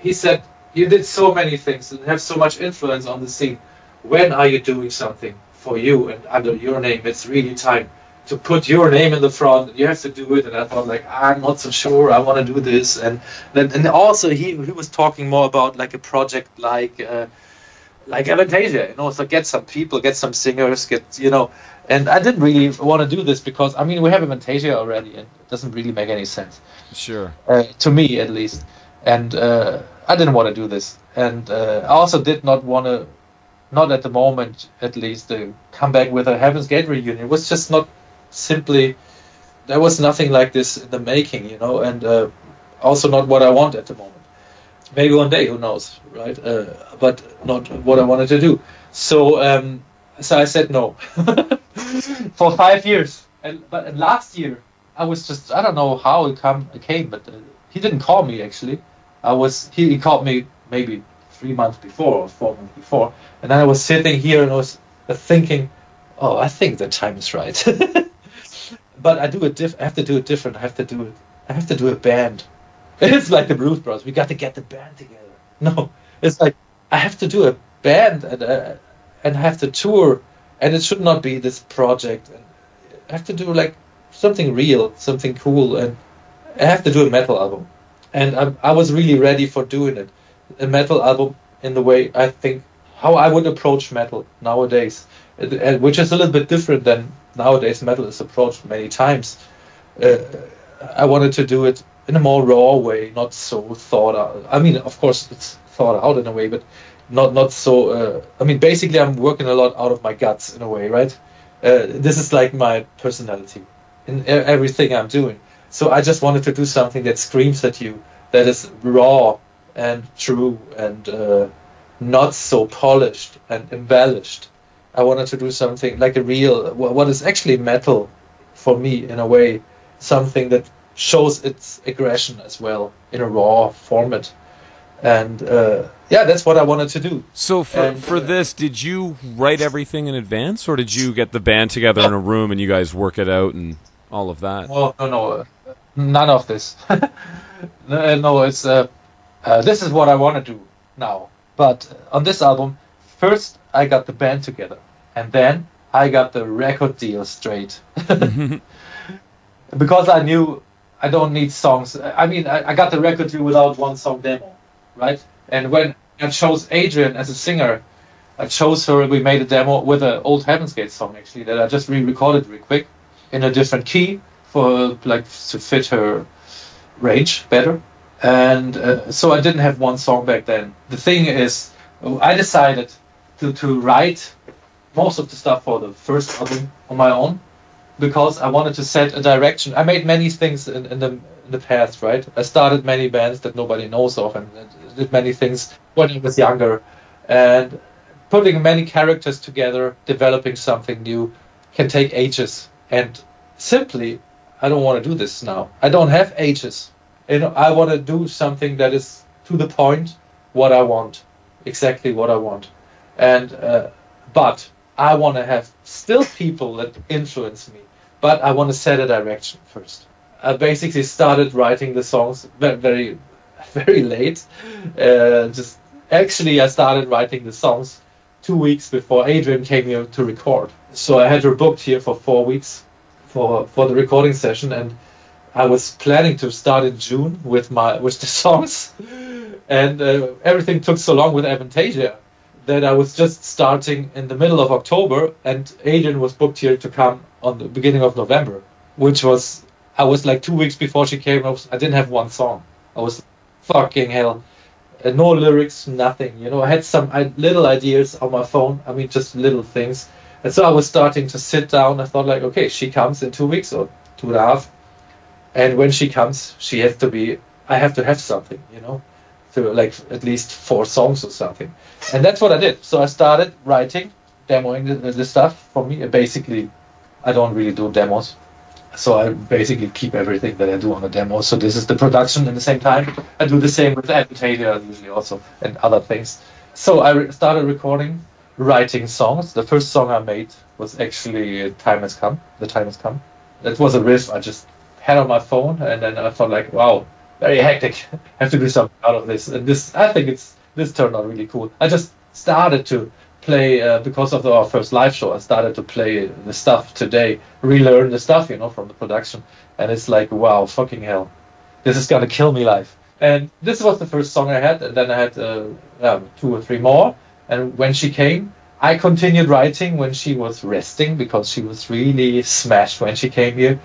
He said, you did so many things and have so much influence on the scene. When are you doing something for you and under your name? It's really time to put your name in the front. You have to do it. And I thought, like, I'm not so sure. I want to do this. And then, and also he, he was talking more about like a project like uh, like Avantasia, you know, so get some people, get some singers, get, you know. And I didn't really want to do this because, I mean, we have Avantasia already, and it doesn't really make any sense. Sure. Uh, to me, at least. And uh, I didn't want to do this. And uh, I also did not want to, not at the moment, at least, uh, come back with a Heaven's Gate reunion. It was just not simply, there was nothing like this in the making, you know, and uh, also not what I want at the moment. Maybe one day, who knows, right? Uh, but not what I wanted to do. So, um, so I said no. For five years, and but and last year I was just I don't know how it come it came, but uh, he didn't call me actually. I was he, he called me maybe three months before or four months before, and then I was sitting here and I was thinking, oh, I think the time is right. But I do it diff- I have to do it different. I have to do it. I have to do a band. It's like the Blues Brothers. We got to get the band together. No, it's like I have to do a band and uh, and have to tour. And it should not be this project. And I have to do like something real, something cool, and I have to do a metal album. And I, I was really ready for doing it, a metal album in the way I think how I would approach metal nowadays, which is a little bit different than nowadays metal is approached many times. Uh, I wanted to do it in a more raw way, not so thought out. I mean, of course, it's thought out in a way, but. Not not so... Uh, I mean, basically, I'm working a lot out of my guts, in a way, right? Uh, this is like my personality in everything I'm doing. So I just wanted to do something that screams at you, that is raw and true and uh, not so polished and embellished. I wanted to do something like a real... What is actually metal for me, in a way, something that shows its aggression as well in a raw format. And uh, yeah, that's what I wanted to do. So for, and, for uh, this, did you write everything in advance, or did you get the band together no. in a room and you guys work it out and all of that? Well, no, no, uh, none of this. no, no, it's uh, uh, this is what I want to do now. But on this album, first I got the band together, and then I got the record deal straight. Because I knew I don't need songs. I mean, I, I got the record deal without one song demo, right? And when I chose Adrian as a singer, I chose her, we made a demo with an old Heaven's Gate song, actually, that I just re-recorded real quick in a different key for, like, to fit her range better. And uh, so I didn't have one song back then. The thing is, I decided to, to write most of the stuff for the first album on my own, because I wanted to set a direction. I made many things in, in, the, in the past, right? I started many bands that nobody knows of, and did many things when I was younger. And putting many characters together, developing something new, can take ages. And simply, I don't want to do this now. I don't have ages. You know, I want to do something that is to the point, what I want, exactly what I want. And uh, but I want to have still people that influence me, but I want to set a direction first. I basically started writing the songs very, very late. Uh, just actually, I started writing the songs two weeks before Adrian came here to record. So I had her booked here for four weeks for for the recording session, and I was planning to start in June with my with the songs, and uh, everything took so long with Avantasia that I was just starting in the middle of October, and Adrian was booked here to come on the beginning of November, which was, I was like two weeks before she came, I, was, I didn't have one song. I was fucking hell. Uh, no lyrics, nothing. You know, I had some I, little ideas on my phone. I mean, just little things. And so I was starting to sit down. I thought like, okay, she comes in two weeks or two and a half. And when she comes, she has to be, I have to have something, you know. To like at least four songs or something, and that's what I did. So I started writing, demoing the, the stuff for me. Basically, I don't really do demos, so I basically keep everything that I do on a demo. So this is the production. At the same time, I do the same with Avantasia usually also and other things. So I re started recording, writing songs. The first song I made was actually "Time Has Come." The time has come. That was a riff I just had on my phone, and then I thought like, wow. Very hectic. I have to do something out of this. And this, I think it's this turned out really cool. I just started to play uh, because of the, our first live show. I started to play the stuff today, relearn the stuff, you know, from the production. And it's like, wow, fucking hell, this is gonna kill me live. And this was the first song I had. And then I had uh, um, two or three more. And when she came, I continued writing when she was resting because she was really smashed when she came here.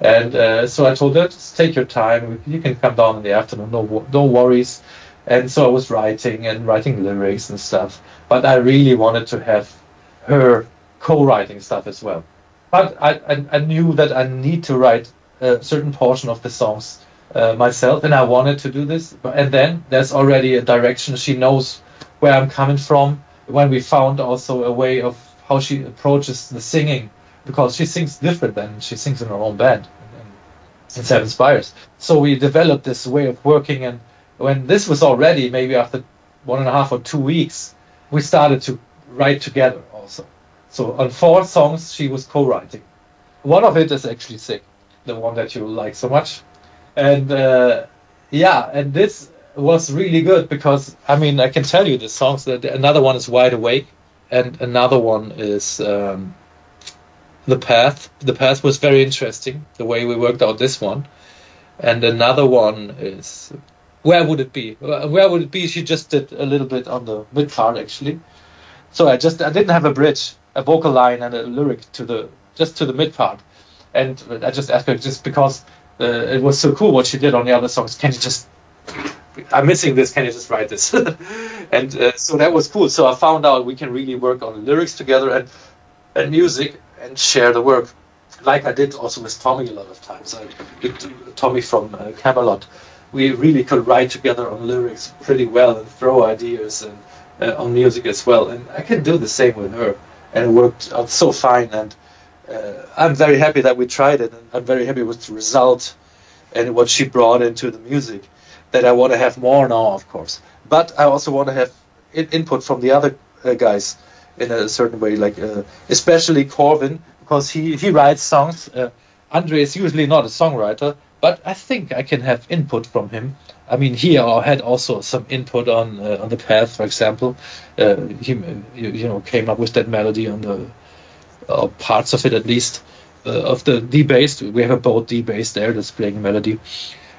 And uh, so I told her, just take your time, you can come down in the afternoon, no, no worries. And so I was writing and writing lyrics and stuff. But I really wanted to have her co-writing stuff as well. But I, I, I knew that I need to write a certain portion of the songs uh, myself, and I wanted to do this. And then there's already a direction, she knows where I'm coming from. When we found also a way of how she approaches the singing, because she sings different than she sings in her own band, in Seven Spires. So we developed this way of working, and when this was already maybe after one and a half or two weeks, we started to write together also. So on four songs, she was co-writing. One of it is actually Sick, the one that you like so much. And uh, yeah, and this was really good because, I mean, I can tell you the songs. That another one is Wide Awake, and another one is... Um, The Path. The Path was very interesting, the way we worked out this one. And another one is, Where Would It Be? Where Would It Be? She just did a little bit on the mid-part, actually. So I just, I didn't have a bridge, a vocal line and a lyric to the, just to the mid-part. And I just asked her, just because uh, it was so cool what she did on the other songs, can you just, I'm missing this, can you just write this? And uh, so that was cool. So I found out we can really work on lyrics together and, and music, and share the work, like I did also with Tommy a lot of times. I, with Tommy from uh, Camelot, we really could write together on lyrics pretty well and throw ideas and uh, on music as well. And I can do the same with her, and it worked out so fine. And uh, I'm very happy that we tried it, and I'm very happy with the result and what she brought into the music. that I want to have more now, of course. But I also want to have in input from the other uh, guys in a certain way, like uh, especially Corvin, because he, he writes songs. Uh, Andre is usually not a songwriter, but I think I can have input from him. I mean, he uh, had also some input on uh, on the path, for example. Uh, he you, you know came up with that melody on the uh, parts of it at least uh, of the D bass. We have a boat D bass there that's playing melody,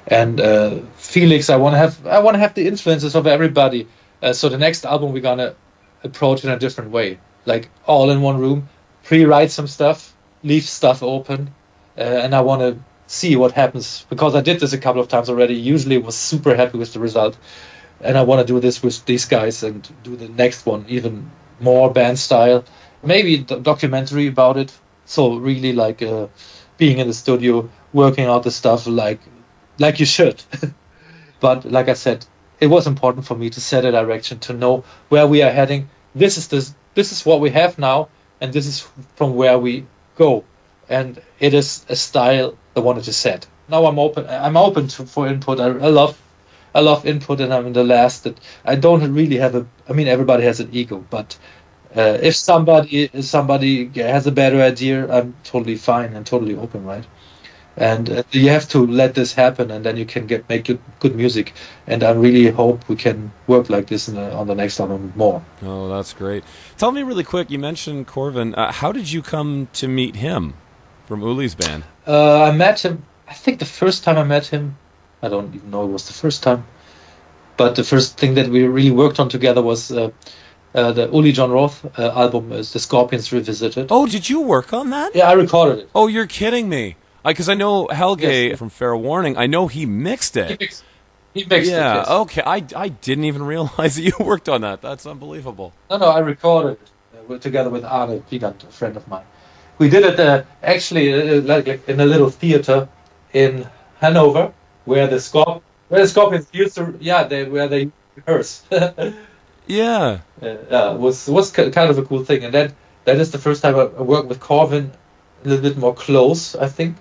and uh, Felix. I want to have I want to have the influences of everybody. Uh, so the next album we're gonna approach in a different way, like all in one room, pre-write some stuff, leave stuff open, uh, and I want to see what happens, because I did this a couple of times already. Usually was super happy with the result, and I want to do this with these guys and do the next one even more band style, maybe a documentary about it. So really like uh, being in the studio, working out the stuff like like you should. But like I said, it was important for me to set a direction, to know where we are heading. This is this this is what we have now, and this is from where we go. And it is a style I wanted to set. Now I'm open. I'm open to, for input. I, I love, I love input, and I'm the last that I don't really have a. I mean, everybody has an ego, but uh, if somebody if somebody has a better idea, I'm totally fine and totally open, right? And uh, you have to let this happen, and then you can get make good, good music. And I really hope we can work like this in the, on the next album more. Oh, that's great. Tell me really quick. You mentioned Corvin. Uh, how did you come to meet him? From Uli's band. Uh, I met him, I think the first time I met him, I don't even know it was the first time, but the first thing that we really worked on together was uh, uh, the Uli Jon Roth uh, album, uh, The Scorpions Revisited. Oh, did you work on that? Yeah, I recorded it. Oh, you're kidding me. Because I, I know Helge yes. from Fair Warning, I know he mixed it. He mixed, he mixed yeah, it, yes. okay. I, I didn't even realize that you worked on that. That's unbelievable. No, no, I recorded it uh, together with Arne Vigand, a friend of mine. We did it uh, actually uh, like, like in a little theater in Hanover, where the Scorp where the Scorpions used to yeah they where they rehearse. yeah, uh, uh, was was kind of a cool thing, and that that is the first time I worked with Corvin a little bit more close. I think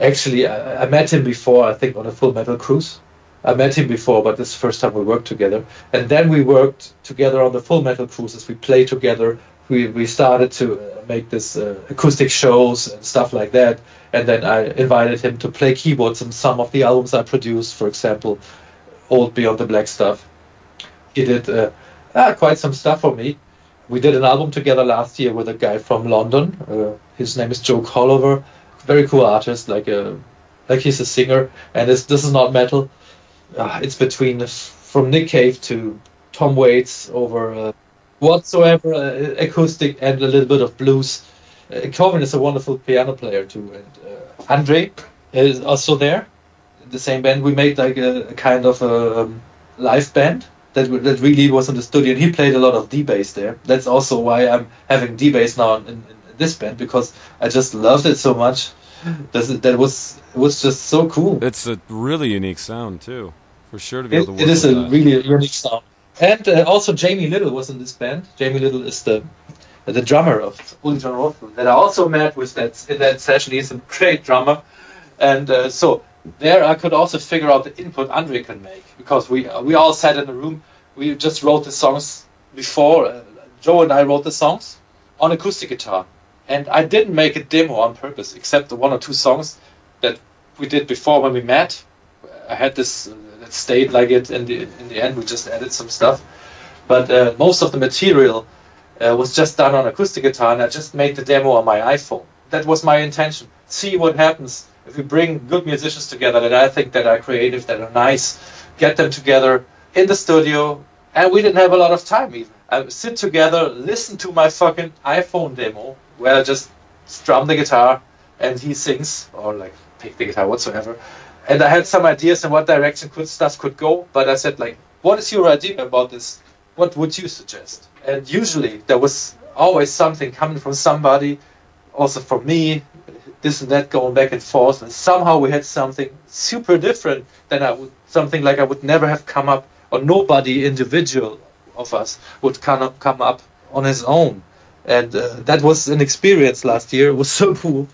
actually I, I met him before. I think on a Full Metal Cruise, I met him before, but this is the first time we worked together. And then we worked together on the Full Metal Cruises. We played together. We we started to make this uh, acoustic shows and stuff like that, and then I invited him to play keyboards on some of the albums I produced, for example, Old Beyond the Black stuff. He did uh, ah, quite some stuff for me. We did an album together last year with a guy from London. Uh, his name is Joe Colliver, very cool artist, like a like he's a singer, and this this is not metal. Uh, it's between from Nick Cave to Tom Waits over. Uh, whatsoever uh, acoustic and a little bit of blues. uh, Corvin is a wonderful piano player too, and uh, Andre is also there, the same band. We made like a, a kind of a um, live band that that really was in the studio, and he played a lot of D bass there. That's also why I'm having D bass now in, in, in this band, because I just loved it so much. That, that was it was just so cool. It's a really unique sound too, for sure, to be able to work with. It is a that. really unique sound. And uh, also Jamie Little was in this band. Jamie Little is the the drummer of Uli Jon Roth that I also met with that in that session. He's a great drummer, and uh, so there I could also figure out the input Andre can make, because we we all sat in the room. We just wrote the songs before. Uh, Joe and I wrote the songs on acoustic guitar, and I didn't make a demo on purpose, except the one or two songs that we did before when we met. I had this. Uh, It stayed like it in the in the end. We just added some stuff, but uh, most of the material uh, was just done on acoustic guitar, and I just made the demo on my iPhone. That was my intention. See what happens if we bring good musicians together that I think that are creative, that are nice. Get them together in the studio, and we didn't have a lot of time even. I would sit together, listen to my fucking iPhone demo where I just strum the guitar and he sings, or like pick the guitar whatsoever. And I had some ideas in what direction could, stuff could go, but I said, like, what is your idea about this? What would you suggest? And usually there was always something coming from somebody, also from me, this and that, going back and forth. And somehow we had something super different than I would, something like I would never have come up, or nobody individual of us would kind of come up on his own. And uh, that was an experience last year. It was so cool.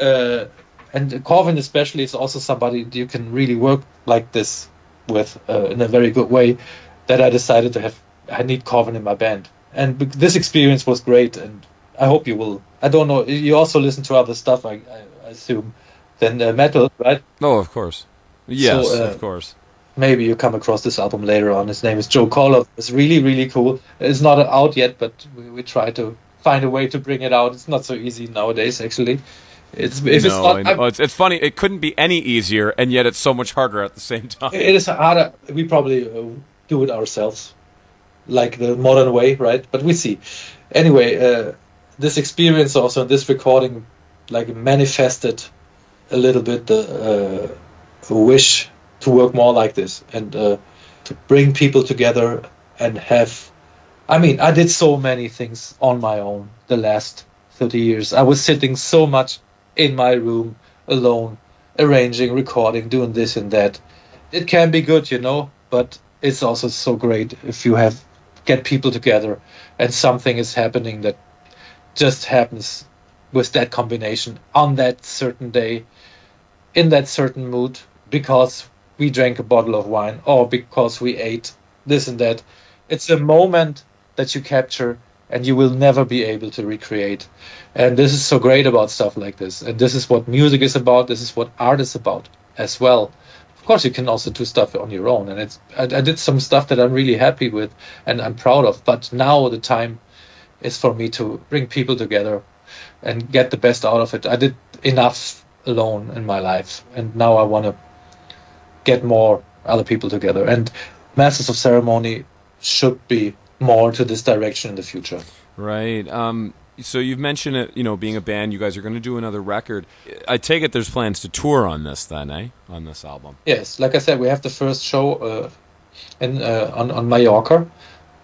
Uh, And Corvin especially is also somebody you can really work like this with uh, in a very good way, that I decided to have, I need Corvin in my band. And this experience was great, and I hope you will. I don't know, you also listen to other stuff, I, I assume, than uh, metal, right? No, of course. Yes, so, uh, of course. Maybe you come across this album later on. His name is Joe Kolov. It's really, really cool. It's not out yet, but we, we try to find a way to bring it out. It's not so easy nowadays, actually. It's, if no, it's, not, it's, it's funny. It couldn't be any easier, and yet it's so much harder at the same time. It is harder. We probably uh, do it ourselves, like the modern way, right? But we see. Anyway, uh, this experience also, this recording, like manifested a little bit the uh, wish to work more like this and uh, to bring people together and have. I mean, I did so many things on my own the last thirty years. I was sitting so much in my room alone, arranging, recording, doing this and that. It can be good, you know, but it's also so great if you have get people together and something is happening that just happens with that combination on that certain day, in that certain mood, because we drank a bottle of wine or because we ate this and that. It's a moment that you capture and you will never be able to recreate. And this is so great about stuff like this. And this is what music is about. This is what art is about as well. Of course, you can also do stuff on your own. And it's I, I did some stuff that I'm really happy with and I'm proud of. But now the time is for me to bring people together and get the best out of it. I did enough alone in my life. And now I want to get more other people together. And Masters of Ceremony should be more to this direction in the future. Right. Um, so you've mentioned it, you know, being a band, you guys are going to do another record. I take it there's plans to tour on this then, eh? On this album. Yes. Like I said, we have the first show uh, in uh, on, on Mallorca,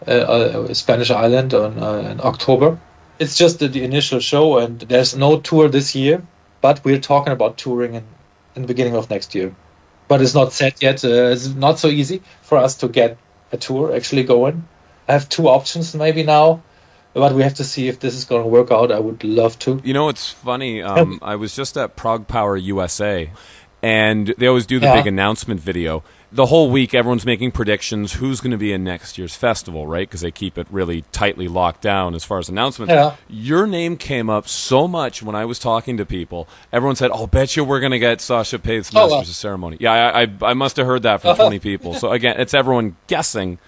uh, uh, Spanish Island, on, uh, in October. It's just the, the initial show, and there's no tour this year, but we're talking about touring in, in the beginning of next year. But it's not set yet. Uh, it's not so easy for us to get a tour actually going. I have two options maybe now, but we have to see if this is going to work out. I would love to. You know, it's funny. Um, I was just at Prog Power U S A, and they always do the yeah. big announcement video. The whole week, everyone's making predictions who's going to be in next year's festival, right? Because they keep it really tightly locked down as far as announcements. Yeah. Your name came up so much when I was talking to people. Everyone said, "I'll bet you we're going to get Sasha Paeth's Masters oh, wow. of Ceremony." Yeah, I, I, I must have heard that from twenty people. So again, it's everyone guessing.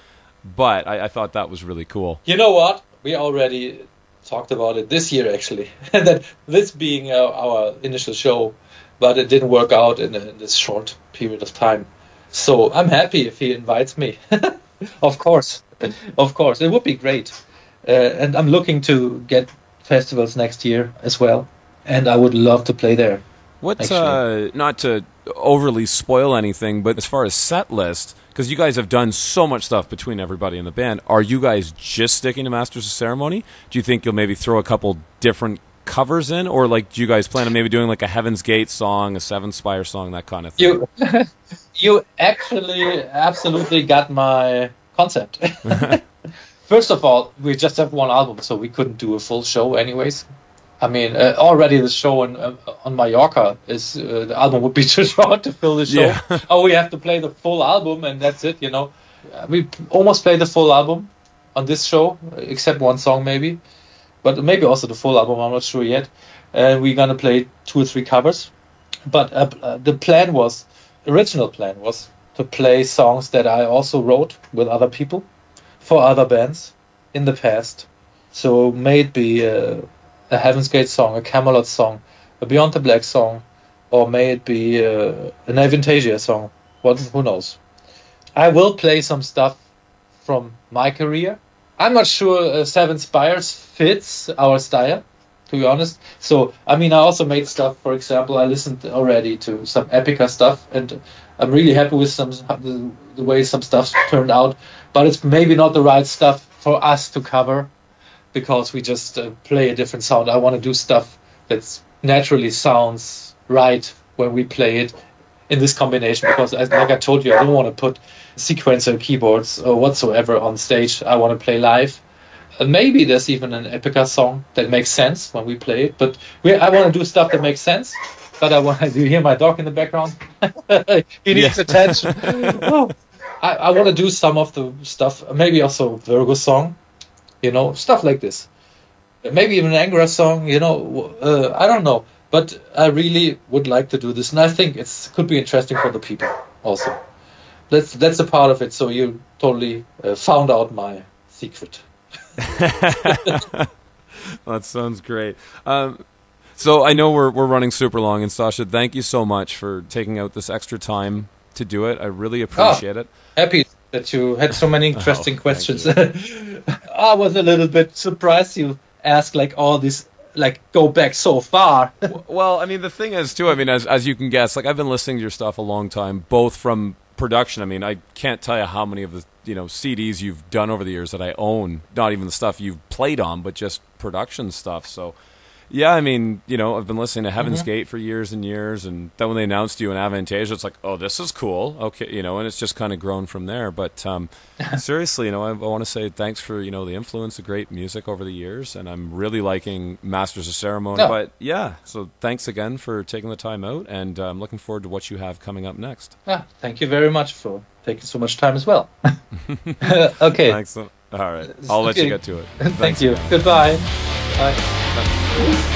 But I, I thought that was really cool. You know what? We already talked about it this year, actually. That this being our, our initial show, but it didn't work out in, in this short period of time. So I'm happy if he invites me. Of course, of course, it would be great. Uh, and I'm looking to get festivals next year as well. And I would love to play there. What? Uh, not to overly spoil anything, but as far as set list. Because you guys have done so much stuff between everybody in the band. Are you guys just sticking to Masters of Ceremony? Do you think you'll maybe throw a couple different covers in? Or like, do you guys plan on maybe doing like a Heaven's Gate song, a Seven Spires song, that kind of thing? You, you actually absolutely got my concept. First of all, we just have one album, so we couldn't do a full show anyways. I mean, uh, already the show on uh, on Mallorca is uh, the album would be too short to fill the show. Yeah. Oh, we have to play the full album, and that's it. You know, we almost played the full album on this show, except one song maybe, but maybe also the full album. I'm not sure yet. And uh, we're gonna play two or three covers. But uh, uh, the plan was, original plan was to play songs that I also wrote with other people for other bands in the past. So maybe. Uh, a Heaven's Gate song, a Camelot song, a Beyond the Black song, or may it be uh, an Avantasia song. What? Who knows? I will play some stuff from my career. I'm not sure uh, Seven Spires fits our style, to be honest. So, I mean, I also made stuff, for example, I listened already to some Epica stuff, and I'm really happy with some the, the way some stuff turned out, but it's maybe not the right stuff for us to cover, because we just uh, play a different sound. I want to do stuff that naturally sounds right when we play it in this combination, because as, like I told you, I don't want to put sequencer keyboards or whatsoever on stage. I want to play live. And maybe there's even an Epica song that makes sense when we play it, but we, I want to do stuff that makes sense, but I want to do you hear my dog in the background? He needs yeah. attention. Oh, I, I want to do some of the stuff, maybe also Virgo song, you know, stuff like this. Maybe even an Angra song, you know, uh, I don't know. But I really would like to do this, and I think it could be interesting for the people also. That's that's a part of it, so you totally uh, found out my secret. That sounds great. Um, so I know we're we're running super long, and Sasha, thank you so much for taking out this extra time to do it. I really appreciate oh, it. Happy that you had so many interesting oh, questions. I was a little bit surprised you asked like all these, like, go back so far. Well, I mean, the thing is too, I mean, as as you can guess, like, I've been listening to your stuff a long time, both from production. I mean, I can't tell you how many of the, you know, C Ds you've done over the years that I own, not even the stuff you've played on, but just production stuff. So yeah, I mean, you know, I've been listening to Heaven's mm-hmm. Gate for years and years, and then when they announced you in Avantasia, it's like, oh, this is cool. Okay, you know, and it's just kind of grown from there. But um, seriously, you know, I, I want to say thanks for, you know, the influence of great music over the years, and I'm really liking Masters of Ceremony. Oh. But yeah, so thanks again for taking the time out, and I'm um, looking forward to what you have coming up next. Yeah, thank you very much for taking so much time as well. Okay. Thanks. All right. I'll let okay. you get to it. Thank you. Again. Goodbye. Bye. Ooh.